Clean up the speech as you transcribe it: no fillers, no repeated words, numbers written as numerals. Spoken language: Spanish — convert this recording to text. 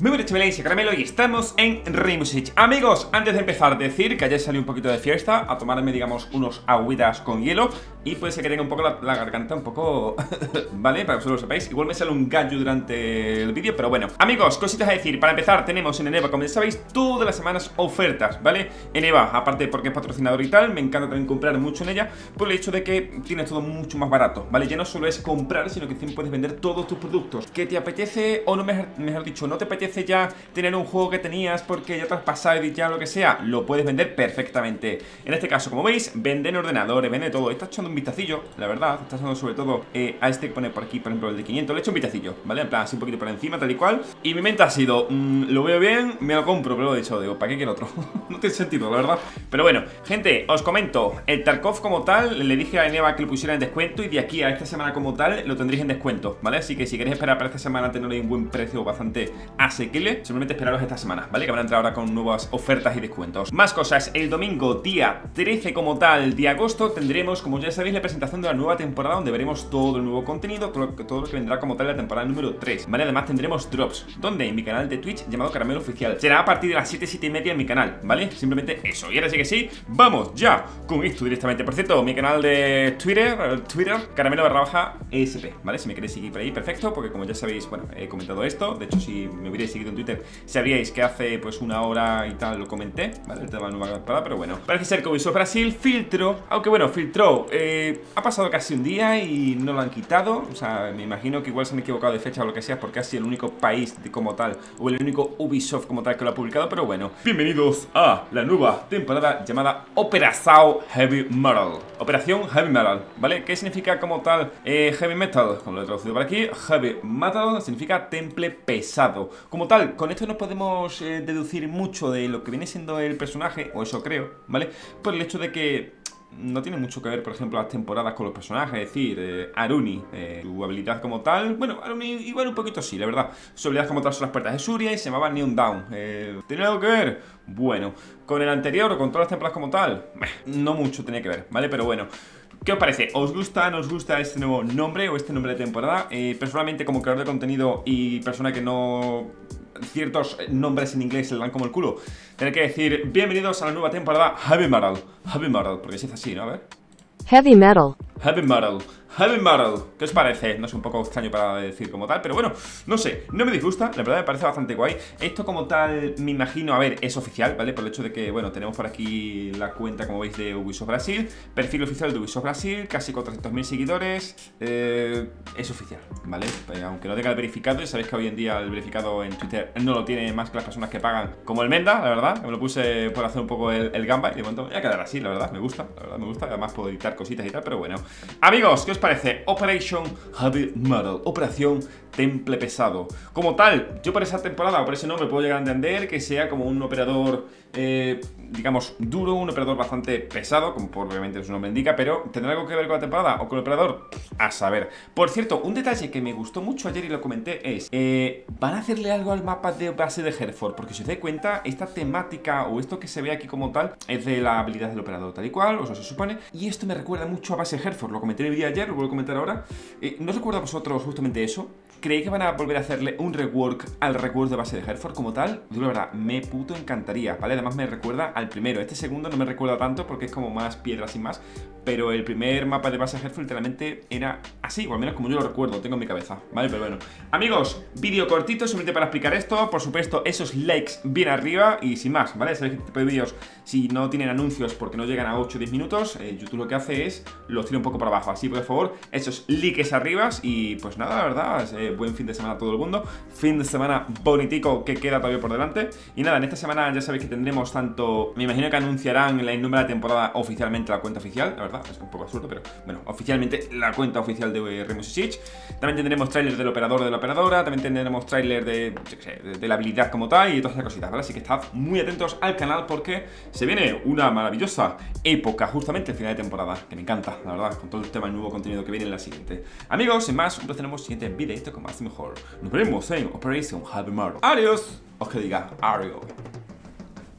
Muy buenas chavales, soy Caramelo y estamos en Remusage Amigos. Antes de empezar, decir que ayer salí un poquito de fiesta a tomarme, digamos, unos agüitas con hielo. Y puede ser que tenga un poco la garganta un poco... ¿vale? Para que vosotros lo sepáis. Igual me sale un gallo durante el vídeo, pero bueno. Amigos, cositas a decir. Para empezar, tenemos en Eneba, como ya sabéis, todas las semanas ofertas, ¿vale? Eneba, aparte porque es patrocinador y tal, me encanta también comprar mucho en ella por el hecho de que tienes todo mucho más barato, ¿vale? Ya no solo es comprar, sino que también puedes vender todos tus productos. ¿Qué te apetece o no? Mejor dicho, no te apetece ya tener un juego que tenías porque ya te has pasado y ya lo que sea, lo puedes vender perfectamente. En este caso, como veis, venden ordenadores, vende todo. Está echando un vistacillo, la verdad, está echando sobre todo a este que pone por aquí, por ejemplo, el de 500. Le echo un vistacillo, ¿vale? En plan, así un poquito por encima, tal y cual. Y mi mente ha sido, lo veo bien, me lo compro, pero lo he dicho, digo, ¿para qué quiero otro? No tiene sentido, la verdad. Pero bueno, gente, os comento, el Tarkov como tal, le dije a Eneba que lo pusiera en descuento y de aquí a esta semana como tal lo tendréis en descuento, ¿vale? Así que si queréis esperar para esta semana tenéis un buen precio bastante asequible, simplemente esperaros esta semana, ¿vale? Que van a entrar ahora con nuevas ofertas y descuentos. Más cosas, el domingo, día 13 como tal de agosto, tendremos, como ya sabéis, la presentación de la nueva temporada, donde veremos todo el nuevo contenido, todo lo que vendrá como tal la temporada número 3, ¿vale? Además tendremos drops, donde en mi canal de Twitch llamado Caramelo Oficial, será a partir de las 7, 7 y media en mi canal, ¿vale? Simplemente eso. Y ahora sí que sí, vamos ya con esto directamente. Por cierto, mi canal de Twitter, caramelo_sp, ¿vale? Si me queréis seguir por ahí, perfecto, porque como ya sabéis, bueno, he comentado esto, de hecho si me hubierais seguido en Twitter, sabríais que hace pues una hora y tal lo comenté, ¿vale? El tema de la nueva temporada, pero bueno. Parece ser que Ubisoft Brasil filtró, aunque bueno, filtró, ha pasado casi un día y no lo han quitado, o sea, me imagino que igual se han equivocado de fecha o lo que sea, porque ha sido el único país como tal, o el único Ubisoft como tal que lo ha publicado, pero bueno. Bienvenidos a la nueva temporada llamada Operación Heavy Mettle. Operación Heavy Mettle, ¿vale? ¿Qué significa como tal Heavy Metal? Como lo he traducido por aquí, Heavy Metal significa temple pesado. Como tal, con esto no podemos deducir mucho de lo que viene siendo el personaje, o eso creo, ¿vale? Por el hecho de que no tiene mucho que ver, por ejemplo, las temporadas con los personajes. Es decir, Aruni, su habilidad como tal, bueno, Aruni igual un poquito sí, la verdad. Su habilidad como tal son las puertas de Surya y se llamaba Neon Dawn. ¿Tiene algo que ver? Bueno, con el anterior o con todas las temporadas como tal, no mucho tenía que ver, ¿vale? Pero bueno, ¿qué os parece? ¿Os gusta, no os gusta este nuevo nombre o este nombre de temporada? Personalmente, como creador de contenido y persona que no... ciertos nombres en inglés se le dan como el culo, tener que decir, bienvenidos a la nueva temporada Heavy Mettle, porque se dice así, ¿no? A ver. Heavy Mettle. Heavy Mettle. Heavy Mettle. ¿Qué os parece? No es un poco extraño para decir como tal, pero bueno, no sé, no me disgusta, la verdad me parece bastante guay. Esto como tal, me imagino, a ver, es oficial, ¿vale? Por el hecho de que, bueno, tenemos por aquí la cuenta, como veis, de Ubisoft Brasil, perfil oficial de Ubisoft Brasil, casi 400.000 seguidores, es oficial, ¿vale? Aunque no tenga el verificado, y sabéis que hoy en día el verificado en Twitter no lo tiene más que las personas que pagan, como el Menda, la verdad, que me lo puse por hacer un poco el gamba, y de momento voy a quedar así, la verdad me gusta, además puedo editar cositas y tal, pero bueno. Amigos, ¿qué os parece? Operation Heavy Mettle, Operación Temple Pesado. Como tal, yo por esa temporada, por ese nombre, puedo llegar a entender que sea como un operador, digamos, duro, un operador bastante pesado, como obviamente su nombre indica, pero ¿tendrá algo que ver con la temporada o con el operador? A saber. Por cierto, un detalle que me gustó mucho ayer y lo comenté es, van a hacerle algo al mapa de base de Hereford, porque si os dais cuenta, esta temática o esto que se ve aquí como tal es de la habilidad del operador tal y cual, o sea, se supone, y esto me recuerda mucho a base de Hereford, lo comenté en el vídeo ayer, lo vuelvo a comentar ahora. ¿No os recuerda a vosotros justamente eso? ¿Creéis que van a volver a hacerle un rework al rework de base de Hereford como tal? Yo la verdad, me puto encantaría, ¿vale? Además me recuerda al primero, este segundo no me recuerda tanto porque es como más piedras y más, pero el primer mapa de base de Hereford literalmente era así, o al menos como yo lo recuerdo, lo tengo en mi cabeza, ¿vale? Pero bueno. Amigos, vídeo cortito, simplemente para explicar esto, por supuesto, esos likes bien arriba y sin más, ¿vale? Sabéis que este tipo de vídeos, si no tienen anuncios porque no llegan a 8 o 10 minutos, YouTube lo que hace es, los tira un poco para abajo, así por favor, esos likes arriba y pues nada, la verdad, buen fin de semana a todo el mundo, fin de semana bonitico que queda todavía por delante. Y nada, en esta semana ya sabéis que tendremos tanto, me imagino que anunciarán el número de la temporada oficialmente, la cuenta oficial, la verdad, es un poco absurdo, pero bueno, oficialmente la cuenta oficial de Rainbow Six Siege. También tendremos tráiler del operador de la operadora, también tendremos tráiler de, yo qué sé, de la habilidad como tal y todas esas cositas, ¿vale? Así que estad muy atentos al canal porque se viene una maravillosa época, justamente el final de temporada, que me encanta, la verdad, con todo el tema del nuevo contenido que viene en la siguiente. Amigos, sin más, nos tenemos siguiente videito con más y mejor. Nos veremos en Operación Heavy Mettle. Adiós, os que diga, adiós.